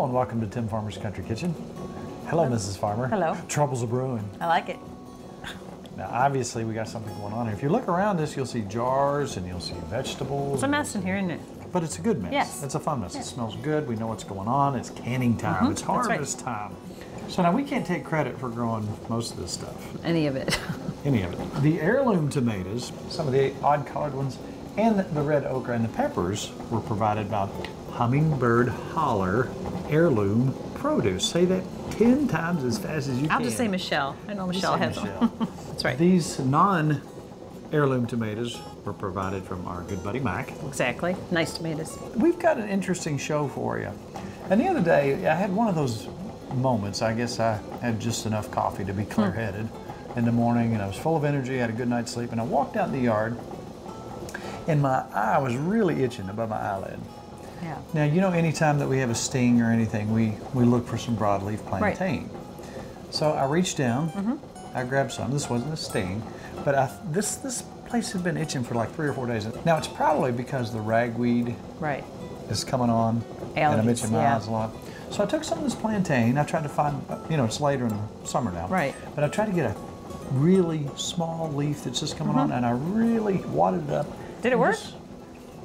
Michelle, and welcome to Tim Farmer's Country Kitchen. Hello, Mrs. Farmer. Hello. Trouble's a-brewing. I like it. Now, obviously, we got something going on here. If you look around this, you'll see jars and you'll see vegetables. It's a mess in here, isn't it? But it's a good mess. Yes. It's a fun mess. Yes. It smells good. We know what's going on. It's canning time. It's harvest time. So now we can't take credit for growing most of this stuff. Any of it. Any of it. The heirloom tomatoes, some of the odd-colored ones, and the red okra and the peppers were provided by Hummingbird Holler Heirloom Produce. Say that 10 times as fast as you can. I'll just say Michelle. I know Michelle has them. That's right. These non-heirloom tomatoes were provided from our good buddy Mike. Exactly. Nice tomatoes. We've got an interesting show for you. And the other day, I had one of those moments. I guess I had just enough coffee to be clear-headed in the morning, and I was full of energy, had a good night's sleep, and I walked out in the yard, and my eye was really itching above my eyelid. Yeah. Now, you know, anytime that we have a sting or anything, we look for some broadleaf plantain. Right. So I reached down, I grabbed some. This wasn't a sting, but this place had been itching for like 3 or 4 days. Now, it's probably because the ragweed is coming on, and I'm itching my eyes a lot. So I took some of this plantain. I tried to find, you know, it's later in the summer now. Right. But I tried to get a really small leaf that's just coming on, and I really wadded it up. Did it work?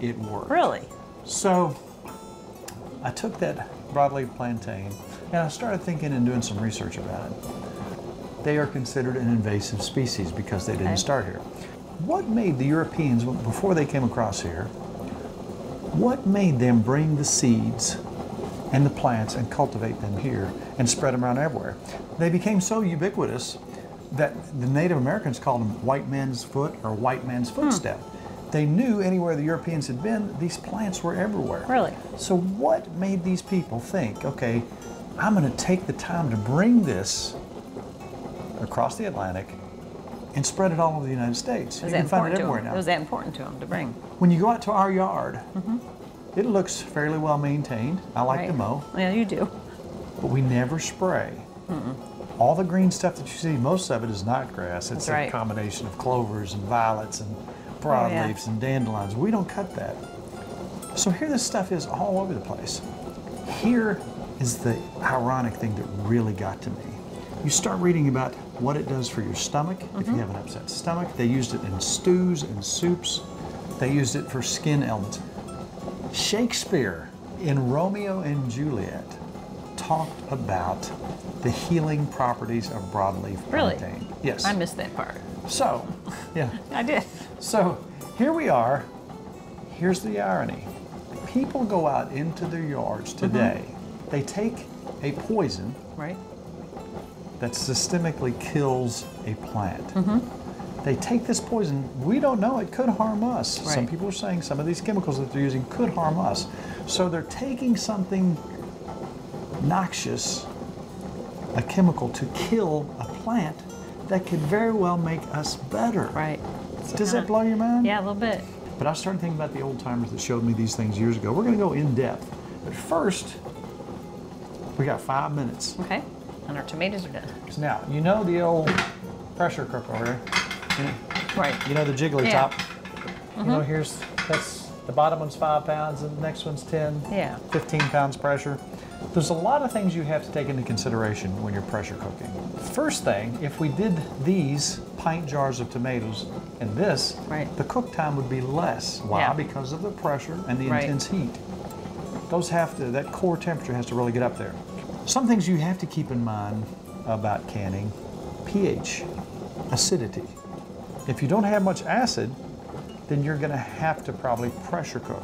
It worked. Really? So I took that broadleaf plantain, and I started thinking and doing some research about it. They are considered an invasive species because they didn't start here. What made the Europeans, before they came across here, what made them bring the seeds and the plants and cultivate them here and spread them around everywhere? They became so ubiquitous that the Native Americans called them white man's foot or white man's footstep. They knew anywhere the Europeans had been, these plants were everywhere. Really? So what made these people think, okay, I'm going to take the time to bring this across the Atlantic and spread it all over the United States? You can find it everywhere now. Was that important to them to bring? When you go out to our yard, it looks fairly well maintained. I like to mow. Yeah, you do. But we never spray. All the green stuff that you see, most of it is not grass. It's a combination of clovers and violets and broadleafs and dandelions. We don't cut that. So here this stuff is all over the place. Here is the ironic thing that really got to me. You start reading about what it does for your stomach. If you have an upset stomach, they used it in stews and soups. They used it for skin ailments. Shakespeare in Romeo and Juliet talked about the healing properties of broadleaf plantain. Really? Yes. I missed that part. So, yeah. I did. So, here we are. Here's the irony. People go out into their yards today. They take a poison that systemically kills a plant. They take this poison. We don't know. It could harm us. Right. Some people are saying some of these chemicals that they're using could harm us. So they're taking something noxious, a chemical, to kill a plant that could very well make us better. Right. Does that blow your mind? Yeah, a little bit. But I started thinking about the old timers that showed me these things years ago. We're going to go in depth. But first, we got 5 minutes. Okay. And our tomatoes are done. So now, you know the old pressure cooker over here? You know the jiggly top? You know, here's, that's, the bottom one's 5 pounds and the next one's 10, 15 pounds pressure. There's a lot of things you have to take into consideration when you're pressure cooking. First thing, if we did these pint jars of tomatoes and this, the cook time would be less. Why? Because of the pressure and the intense heat. Those have to, that core temperature has to really get up there. Some things you have to keep in mind about canning: pH, acidity. If you don't have much acid, then you're going to have to probably pressure cook.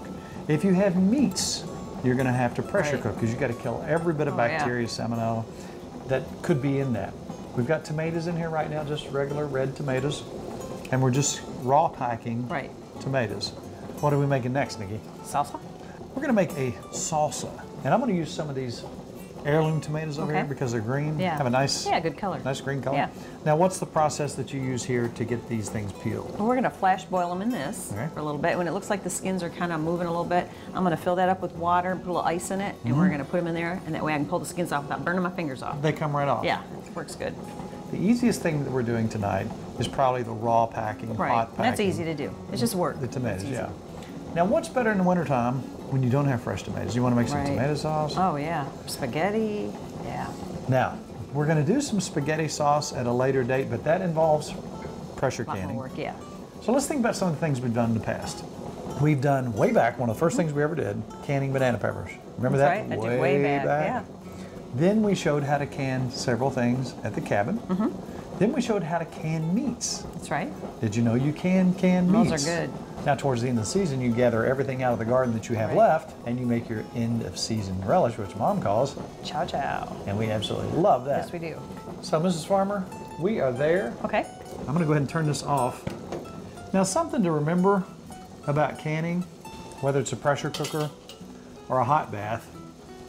If you have meats, you're going to have to pressure cook because you've got to kill every bit of bacteria, salmonella, that could be in that. We've got tomatoes in here right now, just regular red tomatoes, and we're just raw packing tomatoes. What are we making next, Nikki? Salsa. We're going to make a salsa, and I'm going to use some of these heirloom tomatoes over here because they're green, have a nice, good color. Nice green color. Yeah. Now, what's the process that you use here to get these things peeled? Well, we're going to flash boil them in this for a little bit. When it looks like the skins are kind of moving a little bit, I'm going to fill that up with water, put a little ice in it, and we're going to put them in there, and that way I can pull the skins off without burning my fingers off. They come right off. Yeah, it works good. The easiest thing that we're doing tonight is probably the raw packing, hot packing. That's easy to do. It's just work. The tomatoes, Now, what's better in the wintertime when you don't have fresh tomatoes? You want to make some tomato sauce? Oh, yeah. Spaghetti. Yeah. Now, we're going to do some spaghetti sauce at a later date, but that involves pressure canning. Work, yeah. So let's think about some of the things we've done in the past. We've done, way back, one of the first things we ever did, canning banana peppers. Remember that? That's right. I did way back. Yeah. Then we showed how to can several things at the cabin. Mm-hmm. Then we showed how to can meats. That's right. Did you know you can meats? Those are good. Now, towards the end of the season, you gather everything out of the garden that you have left, and you make your end-of-season relish, which Mom calls chow chow. And we absolutely love that. Yes, we do. So, Mrs. Farmer, we are there. Okay. I'm going to go ahead and turn this off. Now, something to remember about canning, whether it's a pressure cooker or a hot bath,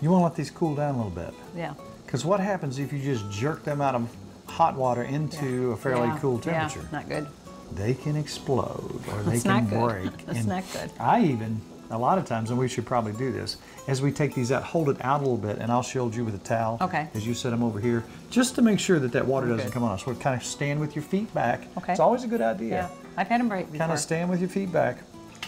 you want to let these cool down a little bit. Yeah. Because what happens if you just jerk them out of hot water into a fairly cool temperature? Yeah, not good. They can explode or they can break. That's not good. I even, a lot of times, and we should probably do this, as we take these out, hold it out a little bit, and I'll shield you with a towel as you set them over here, just to make sure that that water doesn't come on us. So kind of stand with your feet back. Okay. It's always a good idea. Yeah. I've had them break before. Kind of stand with your feet back.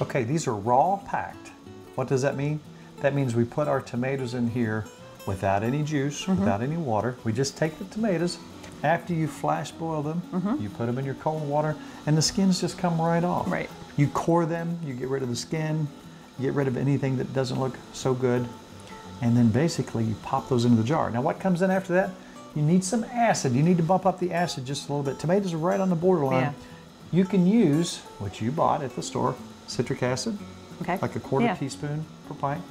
Okay, these are raw packed. What does that mean? That means we put our tomatoes in here without any juice, without any water. We just take the tomatoes. After you flash boil them, you put them in your cold water, and the skins just come right off. Right. You core them, you get rid of the skin, you get rid of anything that doesn't look so good, and then basically you pop those into the jar. Now what comes in after that? You need some acid. You need to bump up the acid just a little bit. Tomatoes are right on the borderline. Yeah. You can use, which you bought at the store, citric acid, like a quarter teaspoon per pint.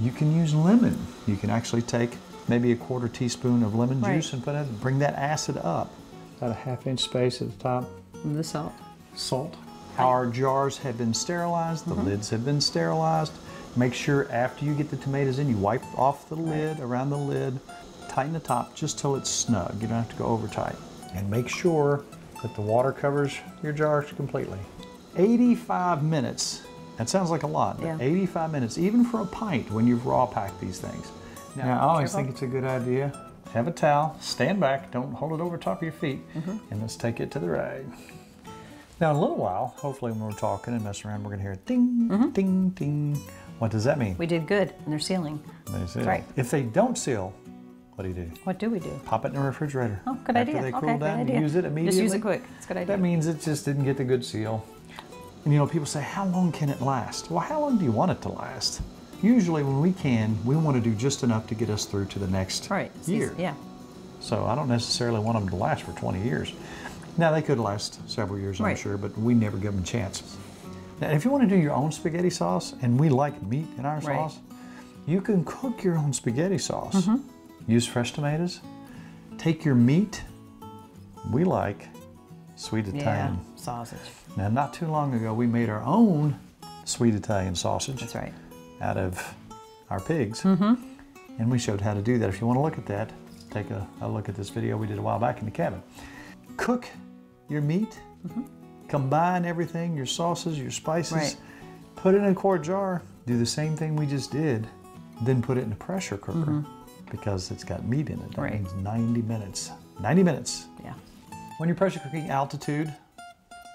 You can use lemon. You can actually take maybe a quarter teaspoon of lemon juice and put it in, bring that acid up. About a half-inch space at the top. And the salt. Salt. Our jars have been sterilized. The lids have been sterilized. Make sure after you get the tomatoes in, you wipe off the lid, around the lid, tighten the top just till it's snug. You don't have to go over tight. And make sure that the water covers your jars completely. 85 minutes. That sounds like a lot, but 85 minutes, even for a pint when you've raw packed these things. Now, I always think it's a good idea. Have a towel, stand back, don't hold it over top of your feet, and let's take it to the right. Now, in a little while, hopefully when we're talking and messing around, we're gonna hear ding, ding, ding. What does that mean? We did good, and they're sealing. They seal. Right. If they don't seal, what do you do? What do we do? Pop it in the refrigerator. Oh, good idea. After they cool down, you use it immediately. Just use it quick, it's a good idea. That means it just didn't get the good seal. And you know, people say, how long can it last? Well, how long do you want it to last? Usually when we can, we want to do just enough to get us through to the next year. Yeah. So I don't necessarily want them to last for 20 years. Now, they could last several years, I'm sure, but we never give them a chance. Now, if you want to do your own spaghetti sauce, and we like meat in our sauce, you can cook your own spaghetti sauce. Use fresh tomatoes. Take your meat. We like sweet Italian sausage. Now, not too long ago, we made our own sweet Italian sausage. That's right. Out of our pigs, and we showed how to do that. If you want to look at that, take a look at this video we did a while back in the cabin. Cook your meat, combine everything, your sauces, your spices, put it in a quart jar, do the same thing we just did, then put it in a pressure cooker because it's got meat in it. That means 90 minutes. 90 minutes. Yeah. When you're pressure cooking, altitude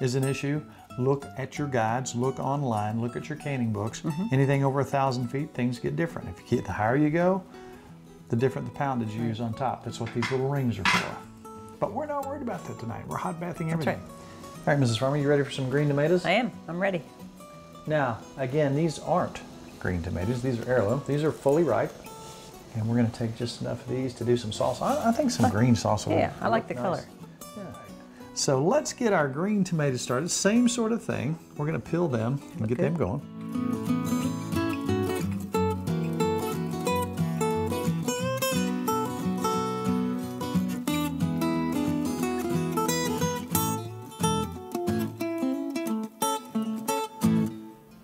is an issue. Look at your guides, look online, look at your canning books. Anything over 1,000 feet, things get different. If you get the higher you go, the different the poundage you use on top. That's what these little rings are for. But we're not worried about that tonight. We're hot bathing everything. All right, Mrs. Farmer, you ready for some green tomatoes? I am. I'm ready. Now, again, these aren't green tomatoes. These are heirloom. These are fully ripe. And we're going to take just enough of these to do some sauce. I think some green sauce will I like the color. So let's get our green tomatoes started. Same sort of thing. We're going to peel them and get them going. All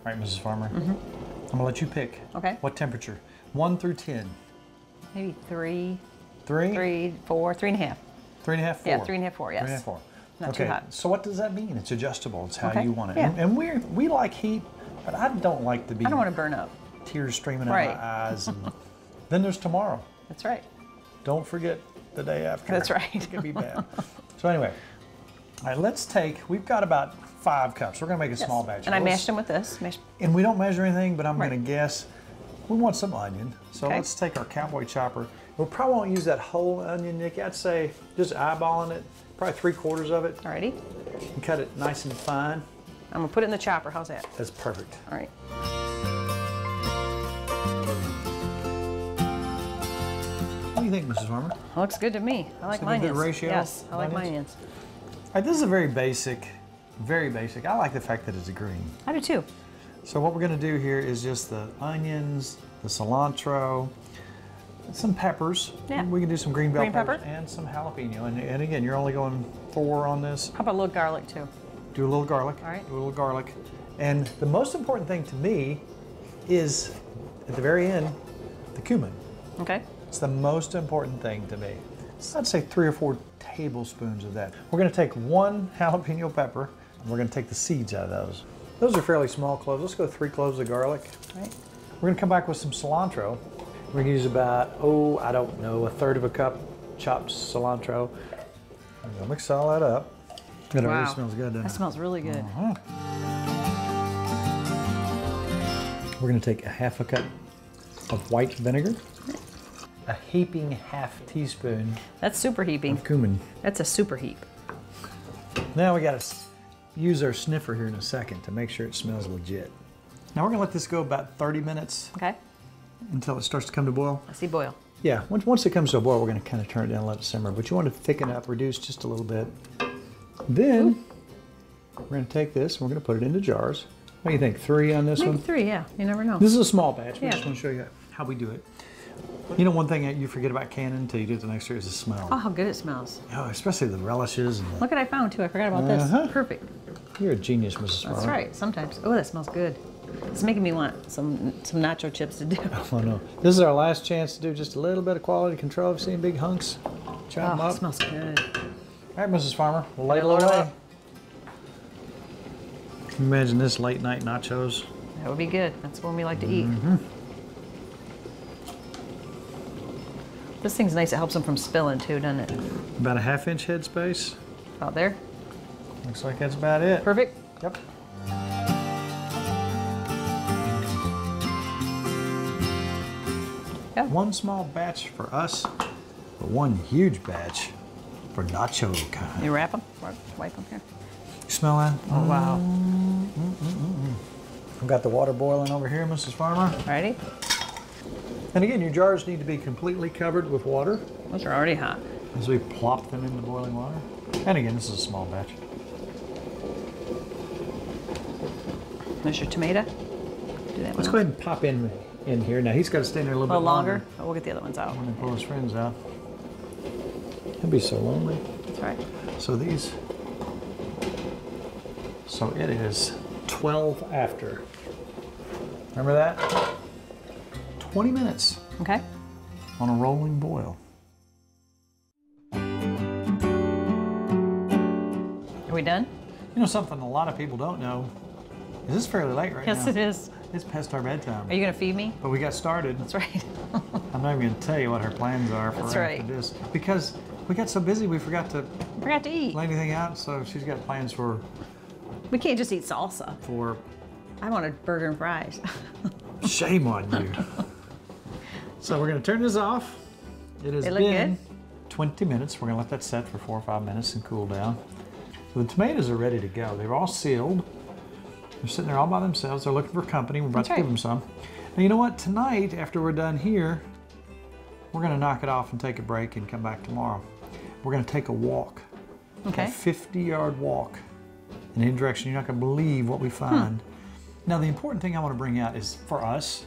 right, Mrs. Farmer. I'm going to let you pick. Okay. What temperature? 1 through 10. Maybe 3. 3? 3, 4, 3.5. 3.5, 4. Yeah, 3.5, 4. Yes. 3.5, 4. Not too hot. So what does that mean? It's adjustable. It's how you want it. Yeah. And we like heat, but I don't like to be. I don't want to burn up. Tears streaming out of my eyes. And then there's tomorrow. That's right. Don't forget the day after. That's right. It could be bad. So anyway, all right, let's take. We've got about 5 cups. We're going to make a small batch. And I mashed them with this. And we don't measure anything, but I'm going to guess we want some onion. So let's take our cowboy chopper. We probably won't use that whole onion, Nikki. I'd say just eyeballing it, probably 3/4 of it. Alrighty. And cut it nice and fine. I'm going to put it in the chopper. How's that? That's perfect. All right. What do you think, Mrs. Farmer? Looks good to me. I like my onions. Good ratio. Yes, I like my onions. All right, this is a very basic. I like the fact that it's green. I do too. So what we're going to do here is just the onions, the cilantro, some peppers. Yeah. We can do some green bell peppers and some jalapeno. And again, you're only going 4 on this. How about a little garlic too? Do a little garlic. All right. Do a little garlic. And the most important thing to me is at the very end, the cumin. Okay. It's the most important thing to me. So I'd say 3 or 4 tablespoons of that. We're going to take 1 jalapeno pepper and we're going to take the seeds out of those. Those are fairly small cloves. Let's go 3 cloves of garlic. All right. We're going to come back with some cilantro. We're going to use about, oh, I don't know, 1/3 of a cup chopped cilantro. I'm going to mix all that up. That really smells good, doesn't it? That smells really good. We're going to take 1/2 cup of white vinegar. A heaping 1/2 teaspoon. That's super heaping. Of cumin. That's a super heap. Now we got to use our sniffer here in a second to make sure it smells legit. Now we're going to let this go about 30 minutes. Okay. Until it starts to come to boil. I see boil. Yeah. Once it comes to a boil, we're going to kind of turn it down and let it simmer. But you want to thicken up, reduce just a little bit. Then we're going to take this and we're going to put it into jars. What do you think? 3 on this one? Maybe 3, yeah. You never know. This is a small batch. We just want to show you how we do it. You know, one thing that you forget about canning until you do it the next year is the smell. Oh, how good it smells. Oh, especially the relishes. And the... Look what I found, too. I forgot about this. Perfect. You're a genius, Mrs. Farmer. That's right. Sometimes. Oh, that smells good. It's making me want some nacho chips to do. Oh, no. This is our last chance to do just a little bit of quality control. I've seen big hunks. Chop them up. It smells good. All right, Mrs. Farmer, we'll lay it away. Can you imagine this late night nachos? That would be good. That's when we like to eat. This thing's nice. It helps them from spilling too, doesn't it? About a 1/2 inch head space. About there. Looks like that's about it. Perfect. Yep. Yep. 1 small batch for us, but 1 huge batch. For nacho kind. You wrap them? Wipe them here. You smell that? Oh, wow. I've got the water boiling over here, Mrs. Farmer. Alrighty. And again, your jars need to be completely covered with water. Those are already hot. As we plop them in the boiling water. And again, this is a small batch. There's your tomato. Do that. Let's go ahead and pop in here. Now, he's got to stay in there a little bit longer. Oh, we'll get the other ones out. I'm going to pull his friends out. He'll be so lonely. That's right. So these. So it is 12 after. Remember that? 20 minutes. Okay. On a rolling boil. Are we done? You know something a lot of people don't know is it's fairly late right now. Yes, it is. It's past our bedtime. Are you going to feed me? But we got started. That's right. I'm not even going to tell you what our plans are for after this because. We got so busy we forgot to eat. Lay anything out, so she's got plans for. We can't just eat salsa. For. I wanted burger and fries. Shame on you. So we're gonna turn this off. It has been 20 minutes. We're gonna let that set for 4 or 5 minutes and cool down. So the tomatoes are ready to go. They're all sealed. They're sitting there all by themselves. They're looking for company. We're about to give them some. Now you know what? Tonight, after we're done here. We're going to knock it off and take a break and come back tomorrow. We're going to take a walk, a 50-yard walk in any direction. You're not going to believe what we find. Now, the important thing I want to bring out is for us,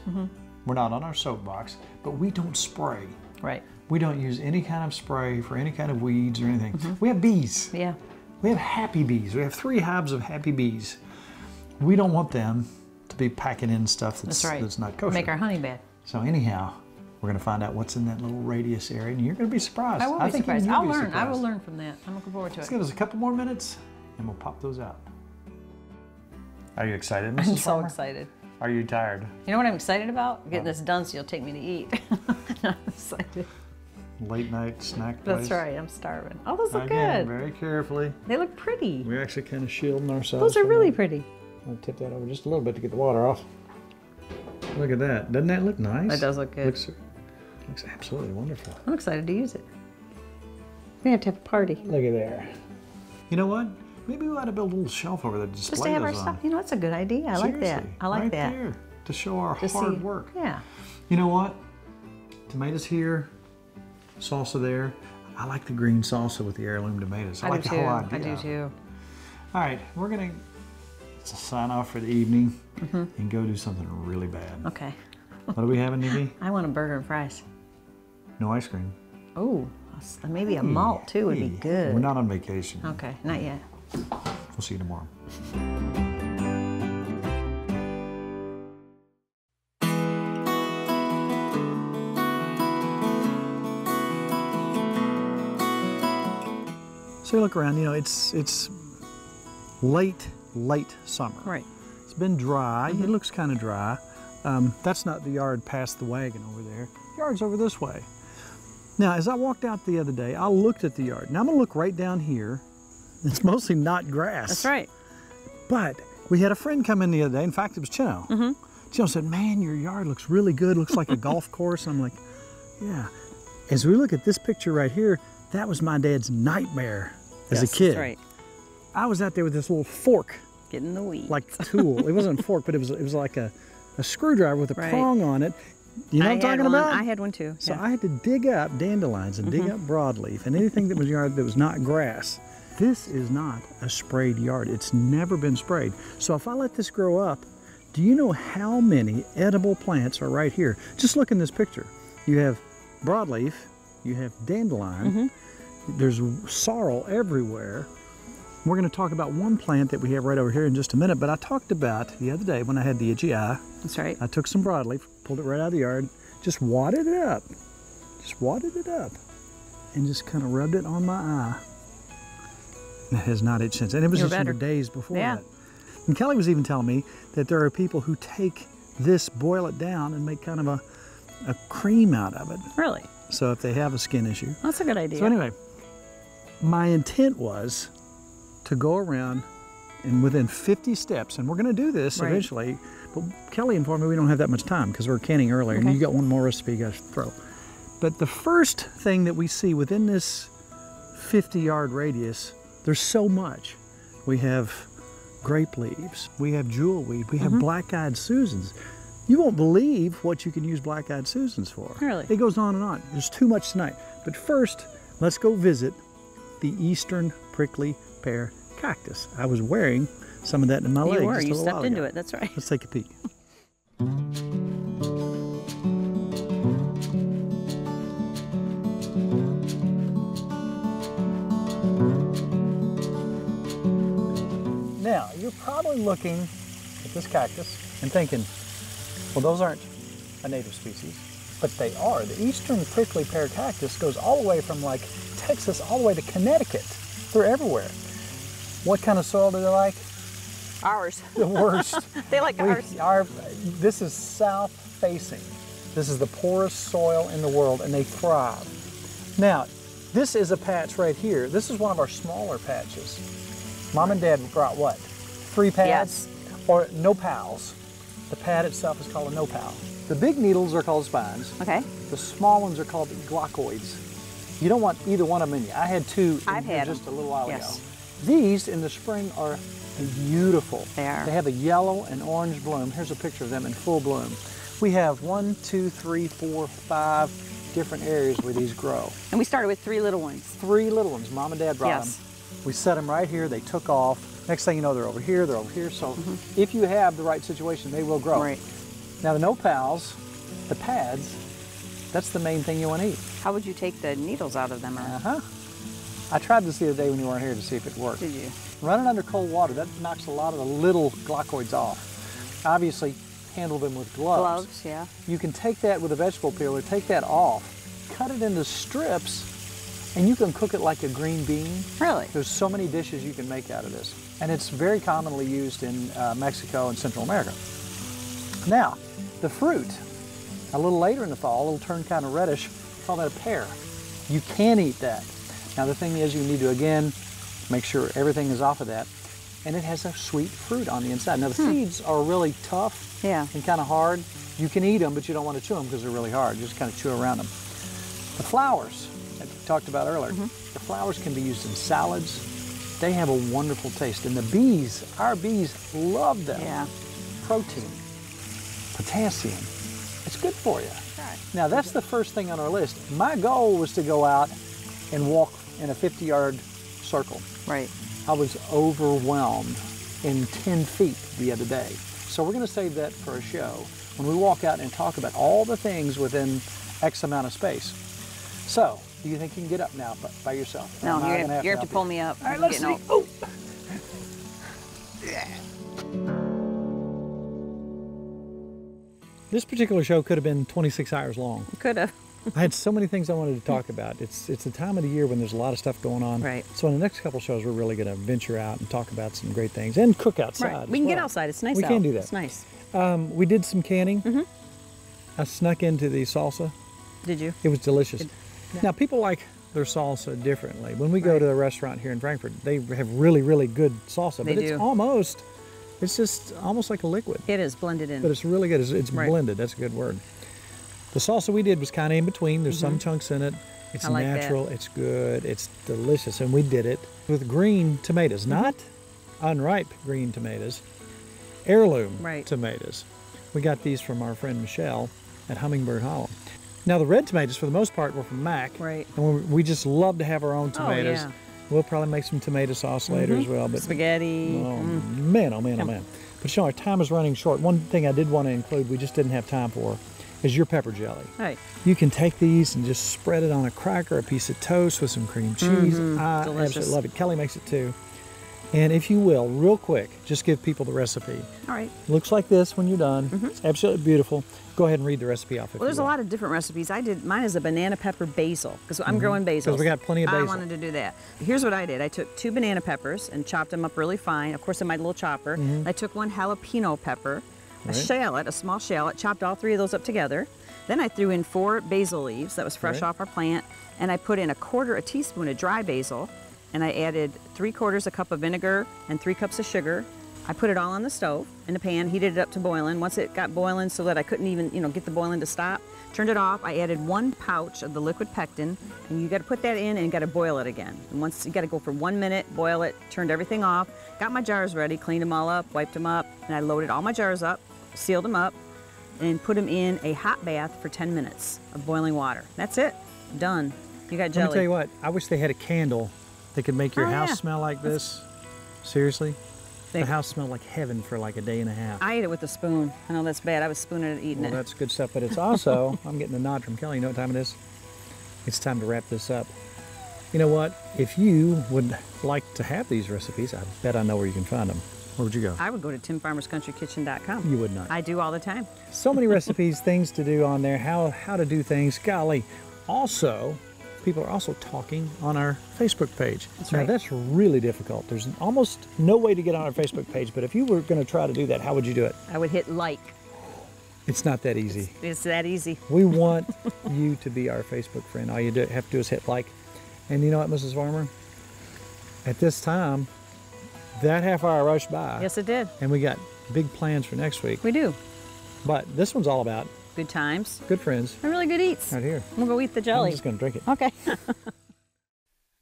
we're not on our soapbox, but we don't spray. Right. We don't use any kind of spray for any kind of weeds or anything. We have bees. Yeah. We have happy bees. We have 3 hives of happy bees. We don't want them to be packing in stuff that's not kosher. Make our honey bad. So anyhow. We're going to find out what's in that little radius area, and you're going to be surprised. I will be surprised. I'll learn. I will learn from that. I'm looking forward to it. Let's give us a couple more minutes, and we'll pop those out. Are you excited, Mrs. Farmer? I'm so excited. Are you tired? You know what I'm excited about? Getting this done so you'll take me to eat. I'm excited. late night snack place. That's right, I'm starving. Oh, those look good. Very carefully. They look pretty. We're actually kind of shielding ourselves. Those are really pretty. I'll tip that over just a little bit to get the water off. Look at that. Doesn't that look nice? That does look good. Looks absolutely wonderful. I'm excited to use it. We have to have a party. Look at there. You know what? Maybe we ought to build a little shelf over there to display those on. Just to have our stuff. You know, that's a good idea. I like that. I like that. Right there to show our hard work. Yeah. You know what? Tomatoes here, salsa there. I like the green salsa with the heirloom tomatoes. I like the whole idea. I do too. All right, we're gonna sign off for the evening and go do something really bad. Okay. What are we having, Nikki? I want a burger and fries. No ice cream. Oh, maybe a malt too would be good. We're not on vacation. Okay, not yet. We'll see you tomorrow. So you look around, you know, it's late summer. Right. It's been dry. It looks kind of dry. That's not the yard past the wagon over there. The yard's over this way. Now, as I walked out the other day, I looked at the yard. Now, I'm going to look right down here. It's mostly not grass. That's right. But we had a friend come in the other day. In fact, it was Chino. Chino said, man, your yard looks really good. Looks like a golf course. And I'm like, yeah. As we look at this picture right here, that was my dad's nightmare as a kid. That's right. I was out there with this little fork. Getting the weeds. Like tool. It wasn't a fork, but it was like a screwdriver with a prong on it. You know what I'm talking about? I had one too. So I had to dig up dandelions and dig up broadleaf and anything that was yard that was not grass. This is not a sprayed yard. It's never been sprayed. So if I let this grow up, do you know how many edible plants are right here? Just look in this picture. You have broadleaf, you have dandelion, there's sorrel everywhere. We're going to talk about one plant that we have right over here in just a minute, but I talked about the other day when I had the itchy eye. That's right. I took some broadleaf, pulled it right out of the yard, just wadded it up. Just wadded it up and just kind of rubbed it on my eye. It has not itched since. And it was just from the days before that. And Kelly was even telling me that there are people who take this, boil it down, and make kind of a cream out of it. Really? So if they have a skin issue. That's a good idea. So anyway, my intent was to go around and within 50 steps, and we're gonna do this eventually, but Kelly informed me we don't have that much time because we were canning earlier and you got one more recipe you guys throw. But the first thing that we see within this 50-yard radius, there's so much. We have grape leaves, we have jewelweed, we have black-eyed Susans. You won't believe what you can use black-eyed Susans for. Really? It goes on and on. There's too much tonight. But first, let's go visit the Eastern Prickly Pear cactus. I was wearing some of that in my leg. You were. You stepped into it. That's right. Let's take a peek. Now, you're probably looking at this cactus and thinking, well, those aren't a native species, but they are. The Eastern Prickly Pear cactus goes all the way from like Texas all the way to Connecticut. They're everywhere. What kind of soil do they like? Ours. The worst. They like ours. This is south facing. This is the poorest soil in the world and they thrive. Now, this is a patch right here. This is one of our smaller patches. Mom and Dad brought what? 3 pads? Yes. Or nopals. The pad itself is called a nopal. The big needles are called spines. Okay. The small ones are called glaucoids. You don't want either one of them in you. I had 2 just a little while ago. These in the spring are beautiful. They are. They have a yellow and orange bloom. Here's a picture of them in full bloom. We have 1, 2, 3, 4, 5 different areas where these grow. And we started with 3 little ones. 3 little ones. Mom and Dad brought them. We set them right here. They took off. Next thing you know, they're over here. They're over here. So if you have the right situation, they will grow. Right. Now the nopals, the pads, that's the main thing you want to eat. How would you take the needles out of them? I tried this the other day when you weren't here to see if it worked. Did you? Running under cold water, that knocks a lot of the little glaucoids off. Obviously, handle them with gloves. Gloves, yeah. You can take that with a vegetable peeler, take that off, cut it into strips, and you can cook it like a green bean. Really? There's so many dishes you can make out of this. And it's very commonly used in Mexico and Central America. Now, the fruit, a little later in the fall, it'll turn kind of reddish. Call that a pear. you can eat that. Now the thing is, you need to again make sure everything is off of that, and it has a sweet fruit on the inside. Now the seeds are really tough and kind of hard. You can eat them, but you don't want to chew them because they're really hard. You just kind of chew around them. The flowers that we talked about earlier, the flowers can be used in salads. They have a wonderful taste, and the bees, our bees love them. Yeah. Protein, potassium, it's good for you. Right. Now that's the first thing on our list. My goal was to go out and walk in a 50-yard circle. Right. I was overwhelmed in 10 feet the other day. So we're gonna save that for a show when we walk out and talk about all the things within X amount of space. So, do you think you can get up now by yourself? No, you're going to have to pull me up. All right, let's see. Oh. Yeah. This particular show could have been 26 hours long. Could have. I had so many things I wanted to talk about. It's the time of the year when there's a lot of stuff going on. Right. So in the next couple shows, we're really going to venture out and talk about some great things and cook outside. Right. We can get outside. It's nice out. We can do that. It's nice. We did some canning. I snuck into the salsa. Did you? It was delicious. Now, people like their salsa differently. When we go to the restaurant here in Frankfurt, they have really, really good salsa. They do. It's just almost like a liquid. It is blended in. But it's really good. It's blended. That's a good word. The salsa we did was kind of in between. There's some chunks in it. It's natural. It's good. It's delicious. And we did it with green tomatoes, not unripe green tomatoes, heirloom tomatoes. We got these from our friend Michelle at Hummingbird Holler. Now the red tomatoes, for the most part, were from Mike, and we just love to have our own tomatoes. Oh, yeah. We'll probably make some tomato sauce later as well. But spaghetti. Oh, man, oh, man, oh, man. But you know, our time is running short. One thing I did want to include, we just didn't have time for, is your pepper jelly. Right. You can take these and just spread it on a cracker, a piece of toast with some cream cheese. I absolutely love it. Kelly makes it too. And if you will, real quick, just give people the recipe. All right. Looks like this when you're done. It's absolutely beautiful. Go ahead and read the recipe off. Well, there's a lot of different recipes. I did mine is a banana pepper basil because I'm growing basil. Because we got plenty of basil. I wanted to do that. Here's what I did. I took 2 banana peppers and chopped them up really fine. Of course, in my little chopper. I took 1 jalapeno pepper, a shallot, a small shallot. Chopped all 3 of those up together. Then I threw in 4 basil leaves that was fresh off our plant, and I put in a quarter teaspoon of dry basil. And I added 3/4 cup of vinegar and 3 cups of sugar. I put it all on the stove in the pan, heated it up to boiling. Once it got boiling so that I couldn't even, you know, get the boiling to stop, turned it off. I added 1 pouch of the liquid pectin, and you got to put that in and got to boil it again. And once you got to go for 1 minute, boil it, turned everything off, got my jars ready, cleaned them all up, wiped them up, and I loaded all my jars up, sealed them up, and put them in a hot bath for 10 minutes of boiling water. That's it. Done. You got jelly. Let me tell you what, I wish they had a candle that could make your house smell like this. Seriously? The house smelled like heaven for like a day and a half. I ate it with a spoon. I know that's bad. I was spooning it, eating it. Well, that's good stuff, but it's also, I'm getting a nod from Kelly. You know what time it is? It's time to wrap this up. You know what? If you would like to have these recipes, I bet I know where you can find them. Where would you go? I would go to timfarmerscountrykitchen.com. You would not. I do all the time. So many recipes, things to do on there, how to do things. Golly. Also, people are also talking on our Facebook page. That's right. Now that's really difficult. There's almost no way to get on our Facebook page, but if you were gonna try to do that, how would you do it? I would hit like. It's not that easy. It's that easy. We want you to be our Facebook friend. All you have to do is hit like. And you know what, Mrs. Farmer? At this time, that half hour rushed by. Yes, it did. And we got big plans for next week. We do. But this one's all about good times, good friends, and really good eats. Right here. I'm going to go eat the jelly. I'm just going to drink it. Okay.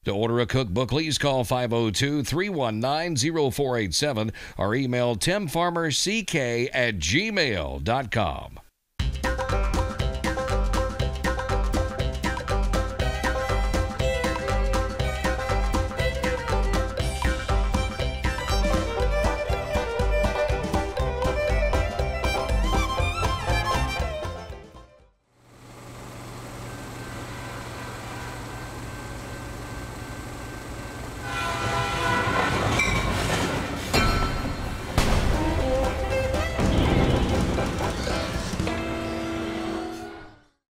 To order a cookbook, please call 502-319-0487 or email timfarmerck@gmail.com.